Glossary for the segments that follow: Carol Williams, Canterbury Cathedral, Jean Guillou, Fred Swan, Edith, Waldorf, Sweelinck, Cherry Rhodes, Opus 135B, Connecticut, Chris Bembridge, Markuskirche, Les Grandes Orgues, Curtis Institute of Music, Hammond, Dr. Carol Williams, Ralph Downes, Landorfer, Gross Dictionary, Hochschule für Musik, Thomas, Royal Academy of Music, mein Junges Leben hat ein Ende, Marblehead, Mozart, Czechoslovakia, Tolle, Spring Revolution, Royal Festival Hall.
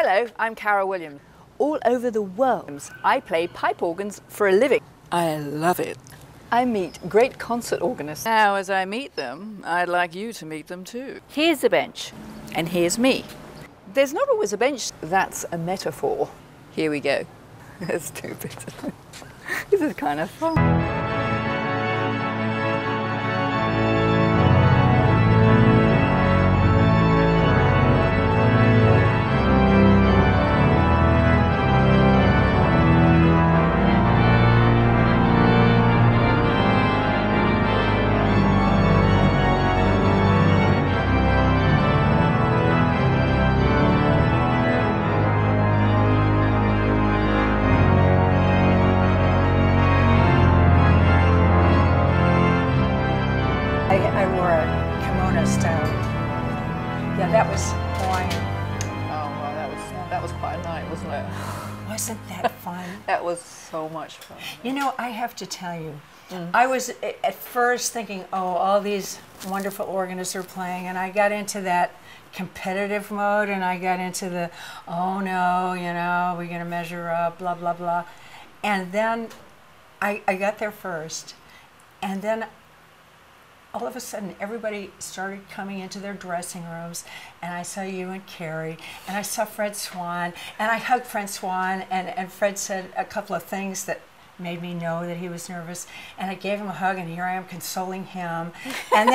Hello, I'm Carol Williams. All over the world, I play pipe organs for a living. I love it. I meet great concert organists. Now, as I meet them, I'd like you to meet them too. Here's the bench, and here's me. There's not always a bench. That's a metaphor. Here we go. That's stupid. This is kind of fun. You know, I have to tell you, I was at first thinking, oh, all these wonderful organists are playing, and I got into that competitive mode, and I got into the, oh no, you know, we're going to measure up, blah, blah, blah. And then I got there first, and then all of a sudden everybody started coming into their dressing rooms, and I saw you and Carrie, and I saw Fred Swan, and I hugged Fred Swan, and Fred said a couple of things that made me know that he was nervous, and I gave him a hug, and here I am consoling him, and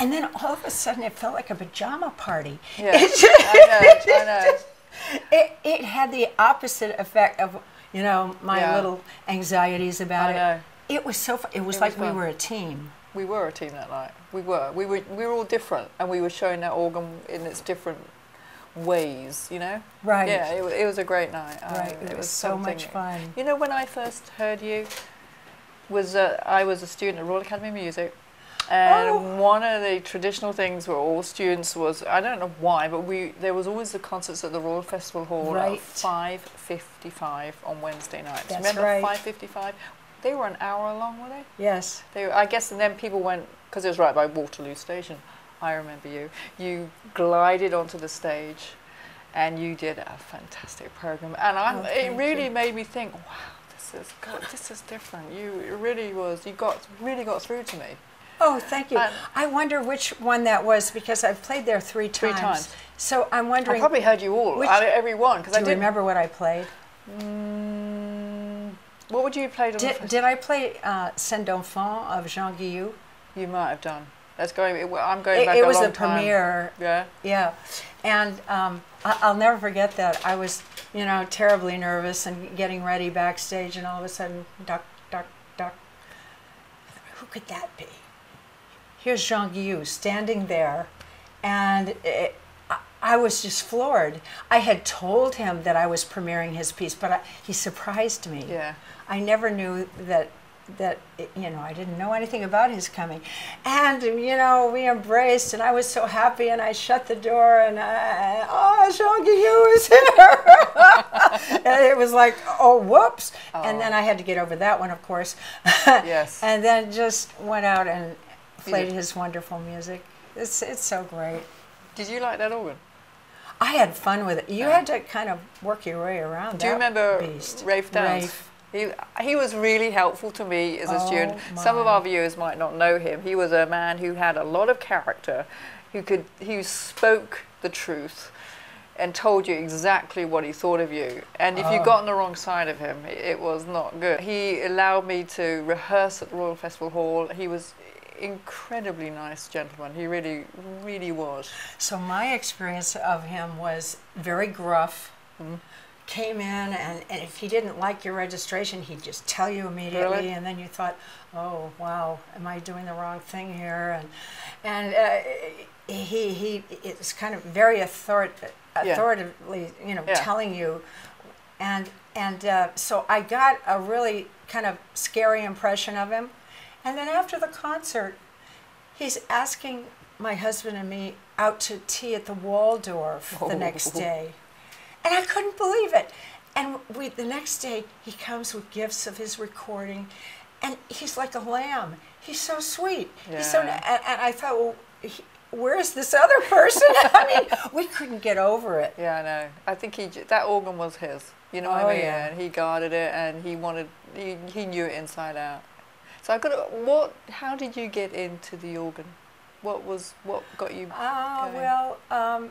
then all of a sudden it felt like a pajama party. Yeah, I know. It had the opposite effect of, you know, my little anxieties about it. It was so fun. It was like fun. We were a team. We were a team that night. We were all different, and we were showing that organ in its different ways, you know? Right. Yeah, it was a great night. Right. It was so much fun. You know, when I first heard you, I was a student at Royal Academy of Music, and one of the traditional things where all students was, I don't know why, but there was always the concerts at the Royal Festival Hall at 5:55 on Wednesday nights. That's right. Remember 5:55? They were an hour long, were they? Yes. They were, I guess, and then people went, because it was right by Waterloo Station. I remember you. You glided onto the stage, and you did a fantastic program. And it really made me think, wow, this is different. It really was. You really got through to me. Oh, thank you. I wonder which one that was, because I've played there three times. So I'm wondering. I probably heard you all, every one, because I didn't remember what I played. What would you have played? Did I play Scène d'Enfant of Jean Guillou? You might have done. That's going. I'm going back a long time. It was a premiere. Yeah. Yeah, and I'll never forget that. I was, you know, terribly nervous and getting ready backstage, and all of a sudden, duck, duck, duck. Who could that be? Here's Jean Guillou standing there, and I was just floored. I had told him that I was premiering his piece, but he surprised me. Yeah. I never knew that. You know, I didn't know anything about his coming, and you know, we embraced, and I was so happy, and I shut the door, and oh, Jean Guillou is here. And it was like, oh, whoops. Oh. And then I had to get over that one, of course. Yes. And then just went out and played his wonderful music. It's so great. Did you like that organ? I had fun with it. You had to kind of work your way around. Do you remember beast. Ralph Downes? He was really helpful to me as a student. Some of our viewers might not know him. He was a man who had a lot of character, who spoke the truth and told you exactly what he thought of you. And if you got on the wrong side of him, it was not good. He allowed me to rehearse at the Royal Festival Hall. He was incredibly nice gentleman. He really, really was. So my experience of him was very gruff. Mm-hmm. Came in, and if he didn't like your registration, he'd just tell you immediately. Really? And then you thought, oh wow, am I doing the wrong thing here? And it's kind of very authoritatively, you know, telling you. And so I got a really kind of scary impression of him. And then after the concert, he's asking my husband and me out to tea at the Waldorf the next day. And I couldn't believe it. And the next day, he comes with gifts of his recording, and he's like a lamb. He's so sweet. Yeah. He's so, and I thought, well, where's this other person? I mean, we couldn't get over it. Yeah, I know. I think he, that organ was his. You know what I mean? Yeah. And he guarded it, and he wanted, he knew it inside out. So I got. How did you get into the organ? What got you? Oh, well,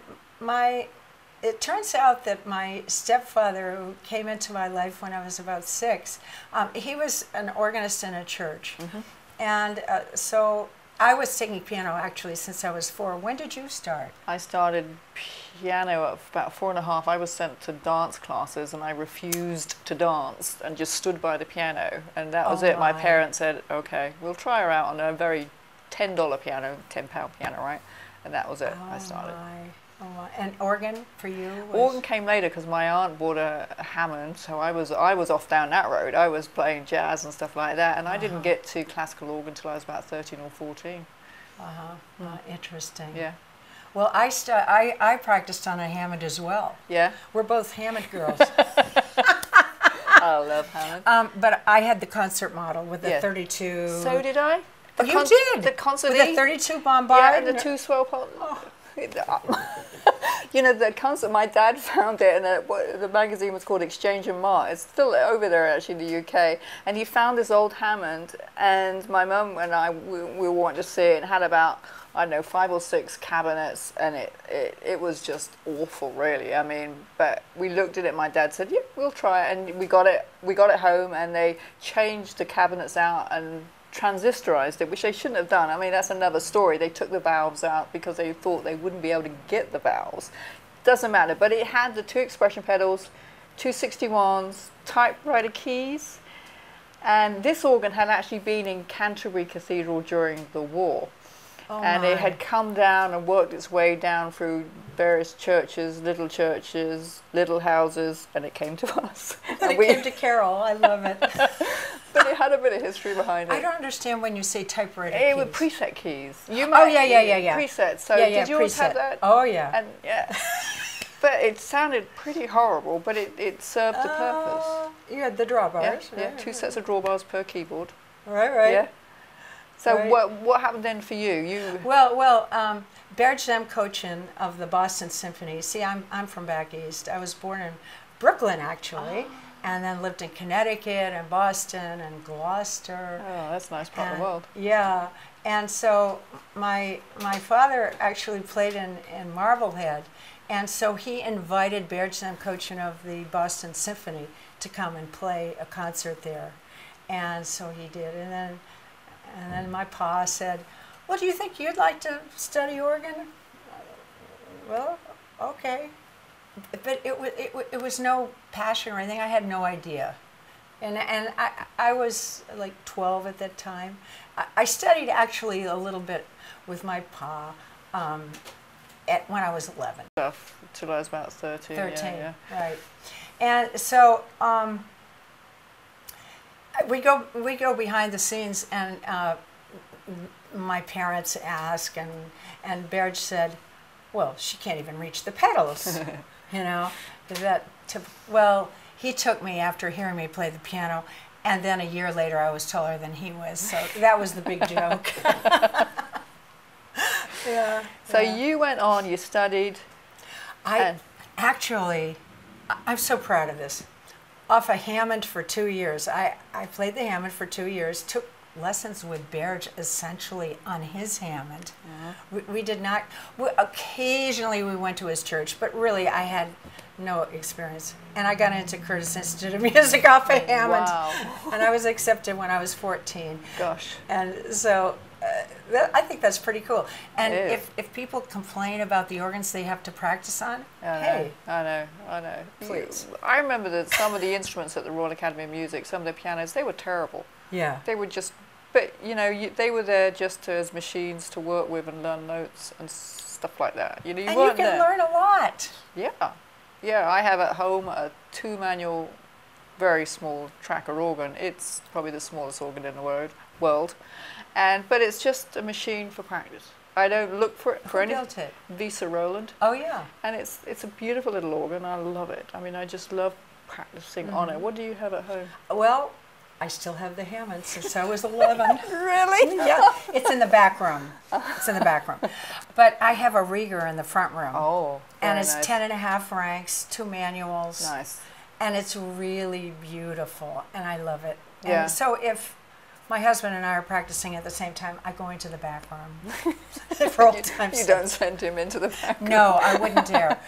it turns out that my stepfather, who came into my life when I was about 6, he was an organist in a church, mm-hmm. and so I was taking piano actually since I was 4. When did you start? I started piano at about 4 and a half. I was sent to dance classes, and I refused to dance and just stood by the piano, and that was it. My parents said, "Okay, we'll try her out on a very $10 piano, £10 piano, right?" And that was it. I started. And organ for you? Organ came later because my aunt bought a Hammond, so I was off down that road. I was playing jazz and stuff like that, and I didn't get to classical organ until I was about 13 or 14. Interesting. Yeah. Well, I practiced on a Hammond as well. Yeah? We're both Hammond girls. I love Hammond. But I had the concert model with the 32... So did I? You did? The concert with the 32 Bombard? Yeah, and the 2 swell... You know, the concert, my dad found it, and the magazine was called Exchange and Mart. It's still over there, actually, in the UK. And he found this old Hammond, and my mum and I, we wanted to see it, and had about, I don't know, 5 or 6 cabinets, and it was just awful, really. I mean, but we looked at it, my dad said, yeah, we'll try it. And we got it home, and they changed the cabinets out and transistorized it, which they shouldn't have done. I mean, that's another story. They took the valves out because they thought they wouldn't be able to get the valves. Doesn't matter. But it had the 2 expression pedals, 2 61s, typewriter keys, and this organ had actually been in Canterbury Cathedral during the war. And it had come down and worked its way down through various churches, little houses, and it came to us. And it came to Carol. I love it. But it had a bit of history behind it. I don't understand when you say typewriter keys. It was preset keys. You might yeah. Presets. So did you always have that? Oh, yeah. And, yeah. But it sounded pretty horrible, but it served the purpose. You had the drawbars. Yeah, right, yeah. 2 sets of drawbars per keyboard. Right. Yeah. So what happened then for you? Well, Berj Zamkochian of the Boston Symphony. See, I'm from back east. I was born in Brooklyn, actually, and then lived in Connecticut and Boston and Gloucester. Oh, that's a nice part of the world. Yeah, and so my father actually played in Marblehead, and so he invited Berj Zamkochian of the Boston Symphony to come and play a concert there, and so he did, and then my pa said, well, do you think you'd like to study organ? Well, okay. But it was no passion or anything. I had no idea. And I was like 12 at that time. I studied actually a little bit with my pa when I was 11. Until I was about 13. 13, yeah, yeah. Right. And so... We go behind the scenes, and my parents ask, and Berj said, well, she can't even reach the pedals, you know. Well, he took me after hearing me play the piano, and then a year later I was taller than he was, so that was the big joke. Yeah. So you went on, you studied. I'm so proud of this. Off a Hammond for 2 years. I played the Hammond for 2 years, took lessons with Berj essentially on his Hammond. We did not, occasionally we went to his church, but really I had no experience. And I got into Curtis Institute of Music off a Hammond. Wow. And I was accepted when I was 14. Gosh. And so I think that's pretty cool. And if people complain about the organs they have to practice on, I know. Please. I remember that some of the instruments at the Royal Academy of Music, some of the pianos, they were terrible. Yeah. They were just, but you know, they were there just as machines to work with and learn notes and stuff like that. You know, you can learn a lot. Yeah. Yeah, I have at home a 2 manual, very small tracker organ. It's probably the smallest organ in the world. But it's just a machine for practice. I don't look for it for anything. Who built it? Visa Roland. Oh yeah. And it's a beautiful little organ. I love it. I mean, I just love practicing on it. What do you have at home? Well, I still have the Hammond since I was 11. Really? Yeah. It's in the back room. It's in the back room. But I have a Rieger in the front room. Oh, and it's nice. 10.5 francs, 2 manuals. Nice. And it's really beautiful, and I love it. And yeah. So if my husband and I are practicing at the same time, I go into the back room. For old time's sake. You don't send him into the back room. No, I wouldn't dare.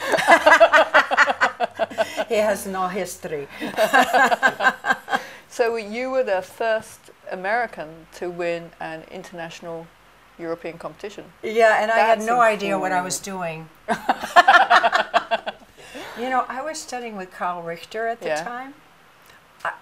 He has no history. So you were the first American to win an international European competition. Yeah, and that's I had no idea what I was doing. You know, I was studying with Karl Richter at the time.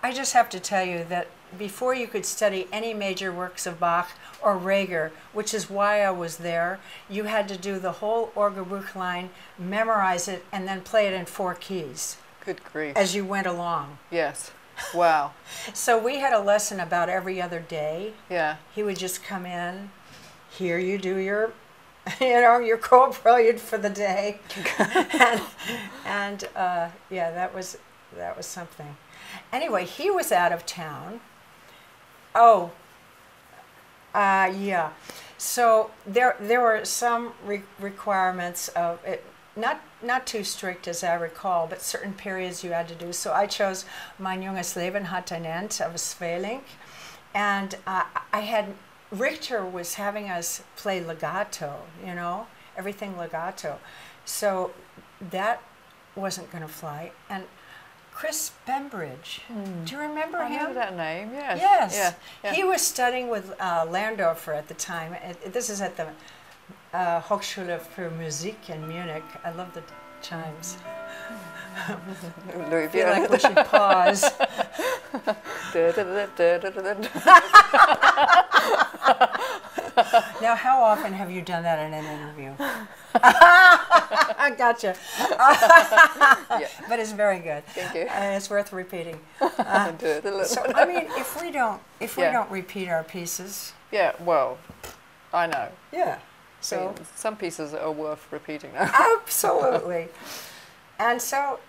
I just have to tell you that before you could study any major works of Bach or Reger, which is why I was there, you had to do the whole Orgelbuchlein, memorize it, and then play it in 4 keys. Good grief. As you went along. Yes. Wow. So we had a lesson about every other day. Yeah. He would just come in, here you do your, you know, your cold brilliant for the day. and yeah, that was something. Anyway, he was out of town. Oh, yeah. So there were some requirements of it. Not too strict, as I recall, but certain periods you had to do. So I chose Mein Junges Leben hat ein Ende of Sweelinck. And Richter was having us play legato, you know, everything legato. So that wasn't going to fly. And Chris Bembridge, do you remember him? I know that name, yes. Yes. Yeah, yeah. He was studying with Landorfer at the time. This is at the Hochschule für Musik in Munich. I love the chimes. I feel like we should pause. Now, how often have you done that in an interview? I gotcha. Yeah. But it's very good. Thank you. It's worth repeating. So, I mean, if we don't repeat our pieces. Yeah. Well, I know. Yeah. So some pieces are worth repeating now. Absolutely. And so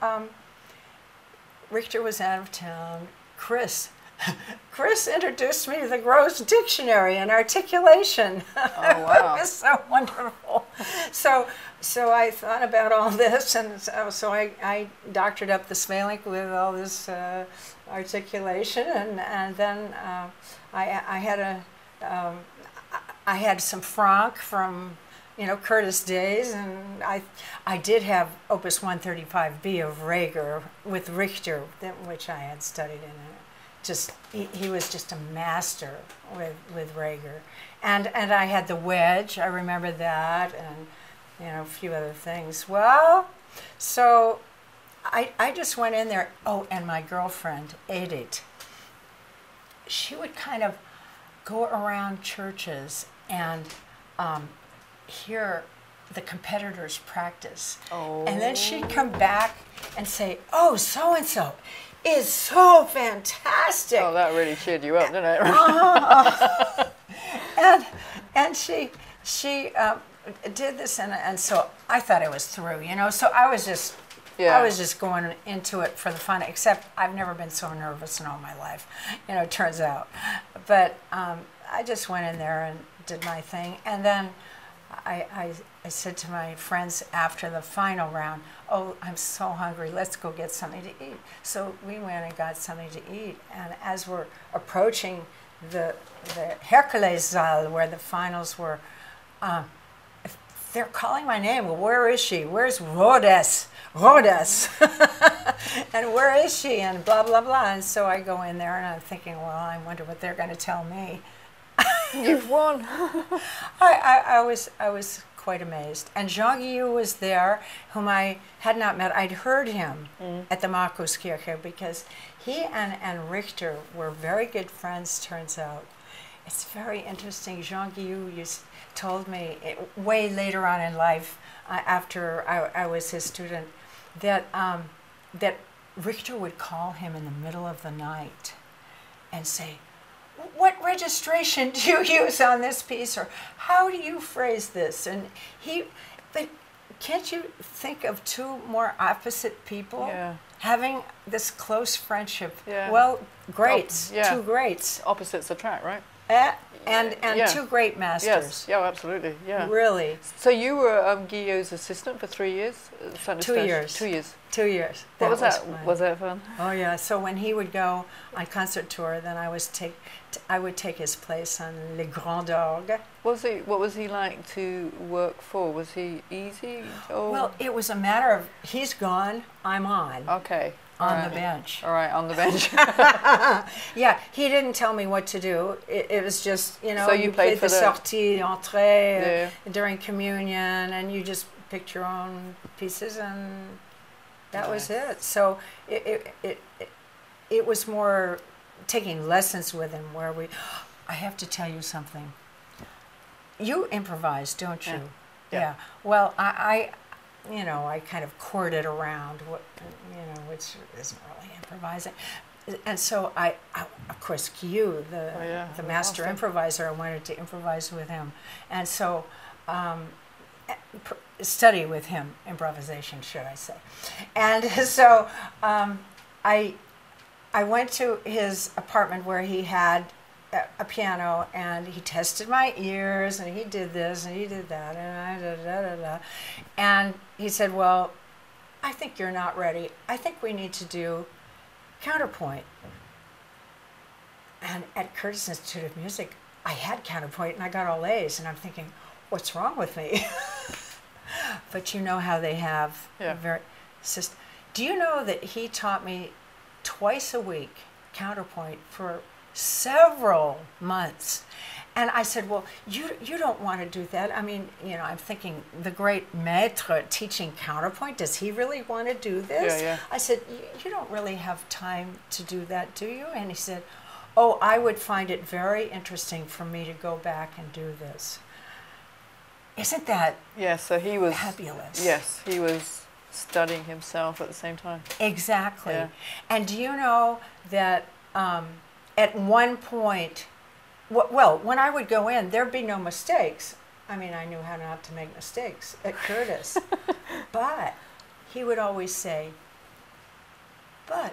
Richter was out of town. Chris introduced me to the Gross Dictionary and articulation. Oh, wow. It was so wonderful. So I thought about all this, and so I doctored up the Sweelinck with all this articulation, and then I had some Franck from, you know, Curtis days, and I did have Opus 135B of Reger with Richter, which I had studied in. Just he was just a master with Reger, and I had the wedge. I remember that, and you know, a few other things. Well, so I just went in there. Oh, and my girlfriend Edith. She would kind of go around churches and hear the competitors practice. Oh. And then she'd come back and say, oh, so-and-so is so fantastic. Oh, that really cheered you up, didn't it? And she did this, and so I thought I was through, you know, so I was just, yeah. I was just going into it for the fun, except I've never been so nervous in all my life, you know, it turns out. But I just went in there and did my thing. And then I said to my friends after the final round, oh, I'm so hungry, let's go get something to eat. So we went and got something to eat. And as we're approaching the Herkulessaal, where the finals were, they're calling my name. Well, where is she? Where's Rhodes? Rhodes. And where is she? And blah, blah, blah. And so I go in there and I'm thinking, well, I wonder what they're going to tell me. You've won. I was quite amazed. And Jean Guillou was there, whom I had not met. I'd heard him at the Markuskirche because he and Richter were very good friends, turns out. It's very interesting. Jean Guillou told me way later on in life, after I was his student, that Richter would call him in the middle of the night and say, what registration do you use on this piece, or how do you phrase this? And but can't you think of two more opposite people? Yeah. having this close friendship. Yeah. Well, greats, two greats. Opposites attract, right? And two great masters. Yes. Yeah, absolutely. Yeah. Really. So you were Guillau's assistant for 3 years? 2 years. 2 years. 2 years. What was that? Fun. Was that fun? Oh yeah. So when he would go on concert tour, then I was I would take his place on Les Grandes Orgues. What was he like to work for? Was he easy? Or? Well, it was a matter of he's gone, I'm on. Okay. On the bench. Yeah, he didn't tell me what to do. It was just, you know, so you played for the sortie, entree during communion, and you just picked your own pieces, and that was it. So it was more taking lessons with him, where we, I have to tell you something. You improvise, don't you? Yeah. Well, you know, I kind of courted around, you know, which isn't really improvising. And so I of course, Guillou, the master improviser, I wanted to improvise with him. And so study with him, improvisation, should I say. And so I went to his apartment where he had a piano, and he tested my ears, and he did this, and he did that, and and he said, well, I think you're not ready. I think we need to do counterpoint. And at Curtis Institute of Music, I had counterpoint, and I got all A's, and I'm thinking, what's wrong with me? But you know how they have a very system. Do you know that he taught me twice a week counterpoint for several months? And I said, well, you don't want to do that. I mean, you know, I'm thinking, the great maître teaching counterpoint, does he really want to do this? I said, you don't really have time to do that, do you? And he said, oh, I would find it very interesting for me to go back and do this. Isn't that so he was fabulous? Yes, he was studying himself at the same time. Exactly. And do you know that at one point, well, when I would go in, there'd be no mistakes. I mean, I knew how not to make mistakes at Curtis. But he would always say, but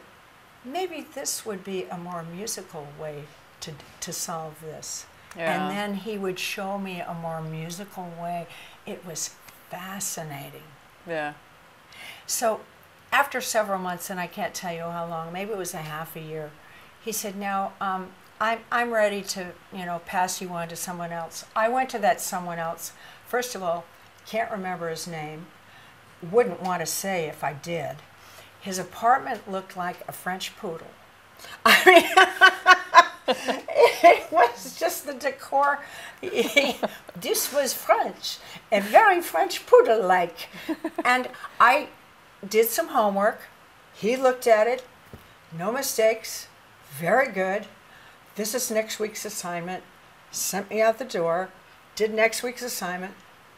maybe this would be a more musical way to solve this. And then he would show me a more musical way. It was fascinating. Yeah. So after several months, and I can't tell you how long, maybe it was a half a year, he said, now, I'm ready to, you know, pass you on to someone else. I went to that someone else. First of all, can't remember his name. Wouldn't want to say if I did. His apartment looked like a French poodle. I mean, it was just the decor. This was French, a very French poodle-like. And I did some homework. He looked at it. No mistakes. Very good. This is next week's assignment. Sent me out the door, did next week's assignment,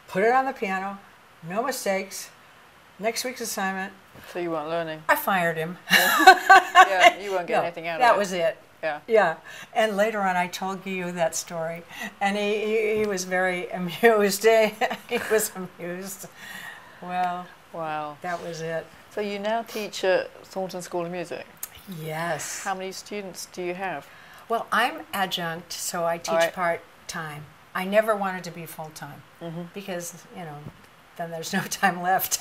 put it on the piano, no mistakes. Next week's assignment. So you weren't learning. I fired him. Yeah, you weren't getting anything out of it. That was it. Yeah. Yeah. And later on, I told Guillou that story, and he was very amused. He was amused. Well, wow. That was it. So you now teach at Thornton School of Music. Yes. How many students do you have? Well, I'm adjunct, so I teach part-time. I never wanted to be full-time because, you know, then there's no time left.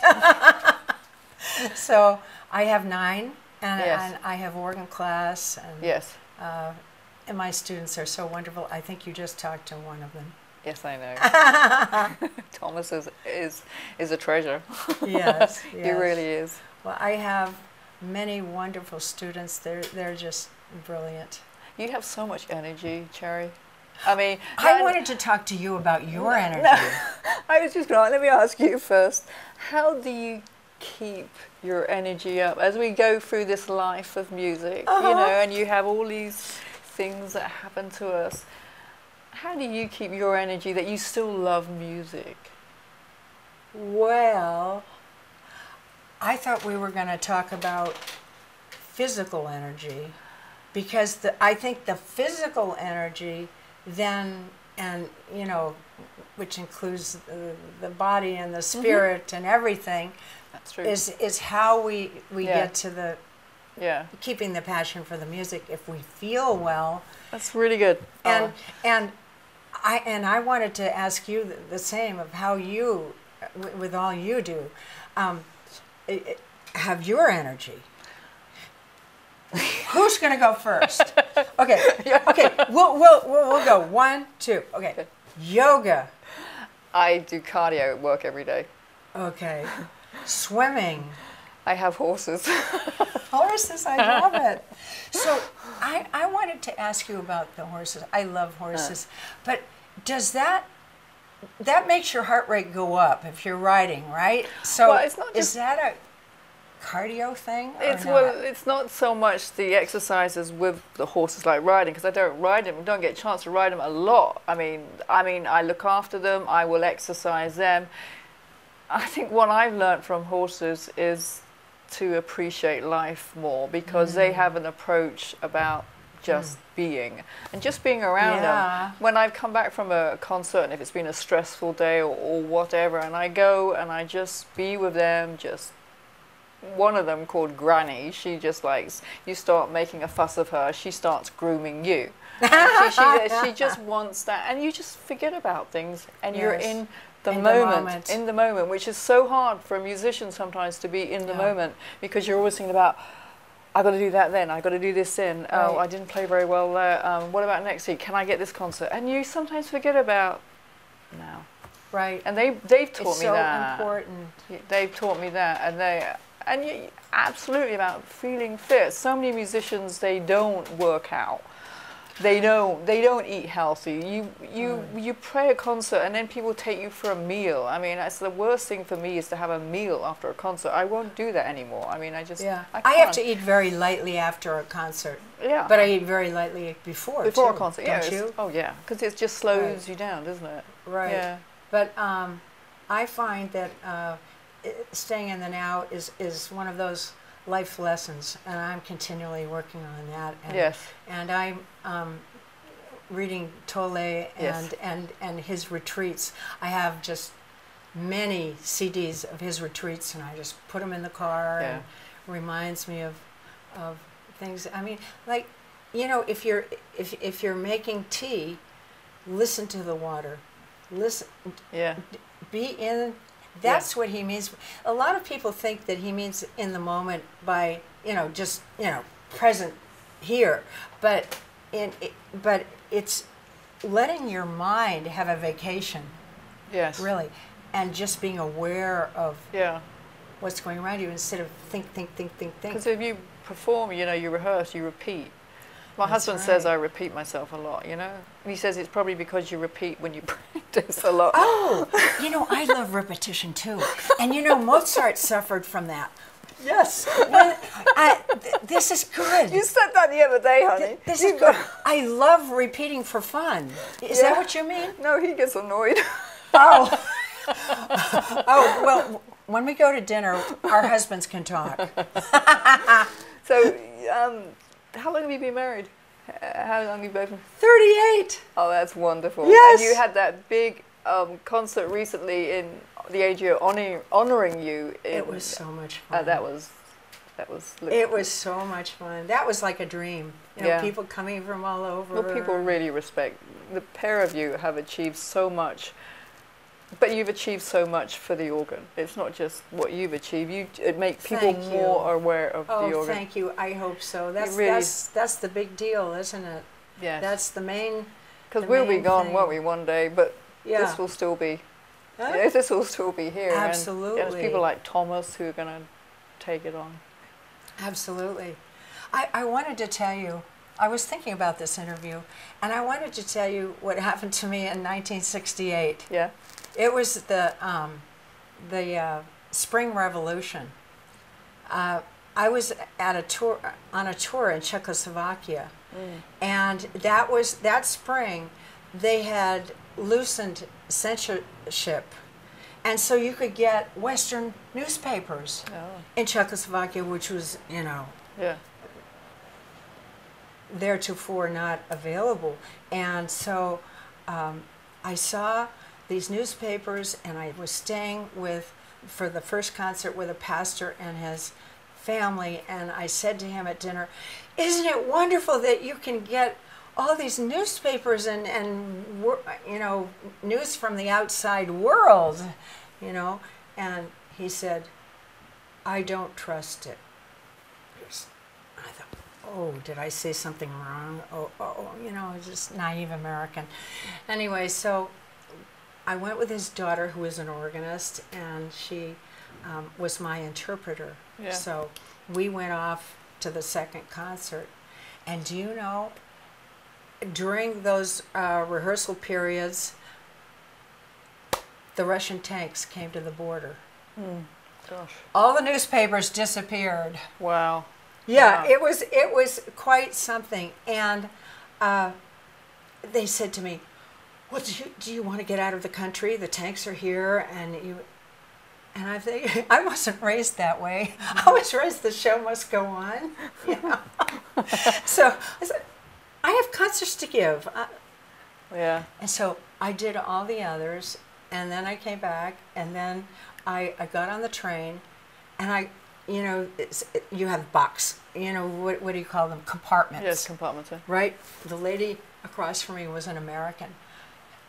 So I have 9, and I have organ class. And, and my students are so wonderful. I think you just talked to one of them. Yes, I know. Thomas is a treasure. Yes, yes. He really is. Well, I have many wonderful students. They're just brilliant. You have so much energy, Cherry. I mean, I wanted to talk to you about your energy. No, I was just going to, let me ask you first, how do you keep your energy up as we go through this life of music, you know, and you have all these things that happen to us? How do you keep your energy that you still love music? Well, I thought we were going to talk about physical energy, because I think the physical energy then, and you know, which includes the body and the spirit and everything, That's true. Is how we get to the keeping the passion for the music if we feel well. That's really good. And I wanted to ask you the same of how you, with all you do, have your energy. Who's going to go first? Okay, okay, we'll go 1, 2. Okay, yoga. I do cardio at work every day. Okay, swimming. I have horses. Horses, I love it. So I wanted to ask you about the horses. I love horses, but does that makes your heart rate go up if you're riding, right? So well, it's not just, is that a cardio thing? It's well, it's not so much the exercises with the horses like riding, because I don't ride them. Don't get a chance to ride them a lot. I mean, I look after them. I will exercise them. I think what I've learned from horses is to appreciate life more, because they have an approach about just being and just being around them. When I've come back from a concert and if it's been a stressful day or whatever, and I go and I just be with them, just one of them called Granny, she just likes, you start making a fuss of her, she starts grooming you. she just wants that, and you just forget about things and you're in the moment, which is so hard for a musician sometimes to be in the moment, because you're always thinking about, I've got to do that then, I've got to do this then, oh, I didn't play very well there, what about next week, can I get this concert? And you sometimes forget about now. Right. And they've taught me that. It's so important. They've taught me that, and you, absolutely about feeling fit. So many musicians, they don't work out. They don't eat healthy. You play a concert and then people take you for a meal. I mean, that's the worst thing for me, is to have a meal after a concert. I won't do that anymore. I mean, I just I have to eat very lightly after a concert. Yeah. But I eat very lightly before too, a concert. Yeah, don't you? Oh yeah, because it just slows you down, doesn't it? Right. Yeah. But I find that staying in the now is one of those life lessons, and I'm continually working on that. And, and I'm reading Tolle and his retreats. I have just many CDs of his retreats, and I just put them in the car. And reminds me of things. I mean, like, you know, if you're making tea, listen to the water. Listen. Yeah. Be in. That's what he means. A lot of people think that he means in the moment by, you know, just, you know, present here. But it's letting your mind have a vacation. Yes. Really. And just being aware of what's going around you, instead of think. Because if you perform, you know, you rehearse, you repeat. My husband says I repeat myself a lot, you know? And he says it's probably because you repeat when you practice a lot. Oh, you know, I love repetition too. And you know, Mozart suffered from that. Yes. Well, this is good. You said that the other day, honey. This is good. I love repeating for fun. Is that what you mean? No, he gets annoyed. Oh. Oh, well, when we go to dinner, our husbands can talk. So, how long have you been married? How long have you been? 38. Oh, that's wonderful. Yes. And you had that big concert recently in the AGO honoring you. It was so much fun. That was. It was so much fun. That was like a dream. You know, people coming from all over. Well, people really respect. The pair of you have achieved so much. But you've achieved so much for the organ. It's not just what you've achieved. It makes people more aware of the organ. Oh, thank you. I hope so. That's the big deal, isn't it? Yes. That's the main. Because we'll be gone, won't we, one day? But this will still be. Huh? Yeah, this will still be here. Absolutely. And there's people like Thomas who are going to take it on. Absolutely. I wanted to tell you. I was thinking about this interview, and I wanted to tell you what happened to me in 1968. Yeah. It was the Spring Revolution. I was at on a tour in Czechoslovakia, and that spring they had loosened censorship, and so you could get Western newspapers in Czechoslovakia, which was, you know, theretofore not available. And so I saw these newspapers, and I was staying with for the first concert with a pastor and his family, and I said to him at dinner, isn't it wonderful that you can get all these newspapers and you know, news from the outside world, you know? And he said, I don't trust it. I thought, oh, did I say something wrong? Oh, you know, just naive American. Anyway, so I went with his daughter, who is an organist, and she was my interpreter. Yeah. So we went off to the second concert. And do you know, during those rehearsal periods, the Russian tanks came to the border. Mm. Gosh. All the newspapers disappeared. Wow. Yeah, wow. It was quite something. And they said to me, well, do you want to get out of the country? The tanks are here. And I think, I wasn't raised that way. I was raised, the show must go on. You know? So I said, I have concerts to give. Yeah. And so I did all the others, and then I came back, and then I got on the train, and you know, you have box, you know, what do you call them? Compartments. Yes, compartments. Yeah. Right? The lady across from me was an American.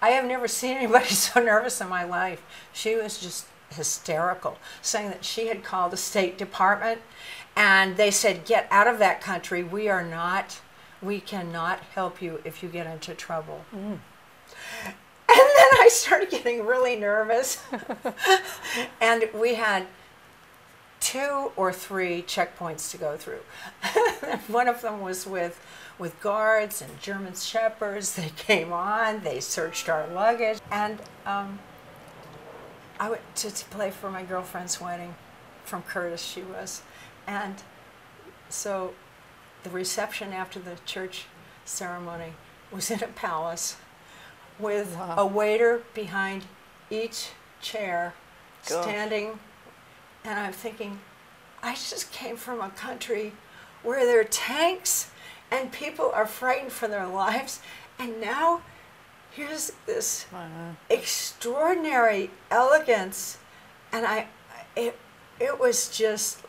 I have never seen anybody so nervous in my life. She was just hysterical, saying that she had called the State Department and they said, get out of that country. We cannot help you if you get into trouble. Mm. And then I started getting really nervous. And we had 2 or 3 checkpoints to go through. One of them was with guards and German shepherds. They came on, they searched our luggage. And I went to play for my girlfriend's wedding, from Curtis she was. And so the reception after the church ceremony was in a palace with wow. a waiter behind each chair, gosh. Standing. And I'm thinking, I just came from a country where there are tanks and people are frightened for their lives. And now here's this extraordinary elegance. And it was just,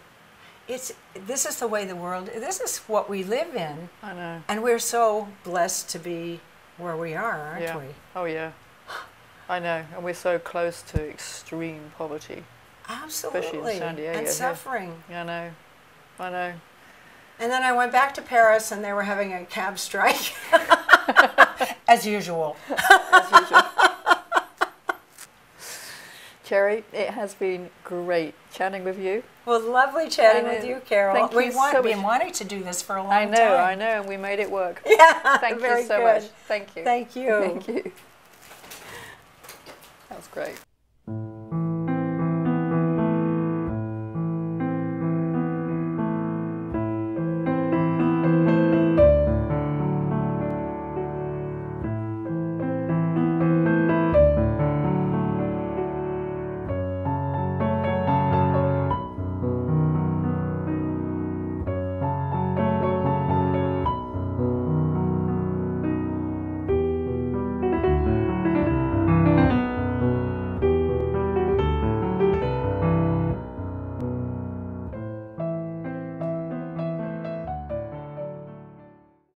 this is the way the world, this is what we live in. I know. And we're so blessed to be where we are, aren't yeah. we? Oh yeah, I know. And we're so close to extreme poverty. Absolutely, especially in San Diego, and suffering. Yeah, I know. And then I went back to Paris, and they were having a cab strike, as usual. As usual. Cherry, it has been great chatting with you. Well, lovely chatting with you, Carol. Thank you so much. We've been wanting to do this for a long time. I know, and we made it work. Yeah, thank you so much. Thank you. Thank you. Thank you. That was great.